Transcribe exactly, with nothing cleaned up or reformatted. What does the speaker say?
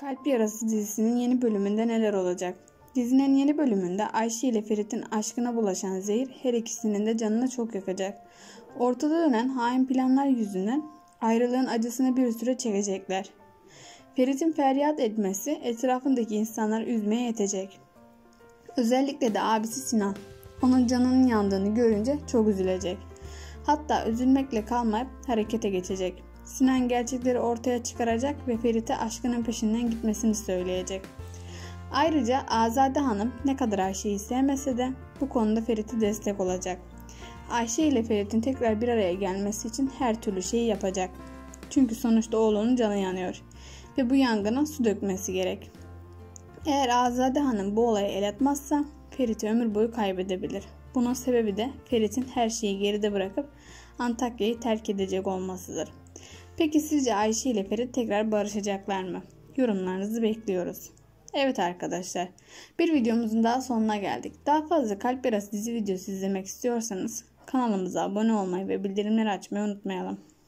Kalp Yarası dizisinin yeni bölümünde neler olacak? Dizinin yeni bölümünde Ayşe ile Ferit'in aşkına bulaşan zehir her ikisinin de canını çok yakacak. Ortada dönen hain planlar yüzünden ayrılığın acısını bir süre çekecekler. Ferit'in feryat etmesi etrafındaki insanları üzmeye yetecek. Özellikle de abisi Sinan. Onun canının yandığını görünce çok üzülecek. Hatta üzülmekle kalmayıp harekete geçecek. Sinan gerçekleri ortaya çıkaracak ve Ferit'e aşkının peşinden gitmesini söyleyecek. Ayrıca Azade Hanım ne kadar Ayşe'yi sevmese de bu konuda Ferit'e destek olacak. Ayşe ile Ferit'in tekrar bir araya gelmesi için her türlü şeyi yapacak. Çünkü sonuçta oğlunun canı yanıyor ve bu yangına su dökmesi gerek. Eğer Azade Hanım bu olaya el atmazsa Ferit'i ömür boyu kaybedebilir. Bunun sebebi de Ferit'in her şeyi geride bırakıp Antakya'yı terk edecek olmasıdır. Peki sizce Ayşe ile Ferit tekrar barışacaklar mı? Yorumlarınızı bekliyoruz. Evet arkadaşlar, bir videomuzun daha sonuna geldik. Daha fazla Kalp Yarası dizi videosu izlemek istiyorsanız kanalımıza abone olmayı ve bildirimleri açmayı unutmayalım.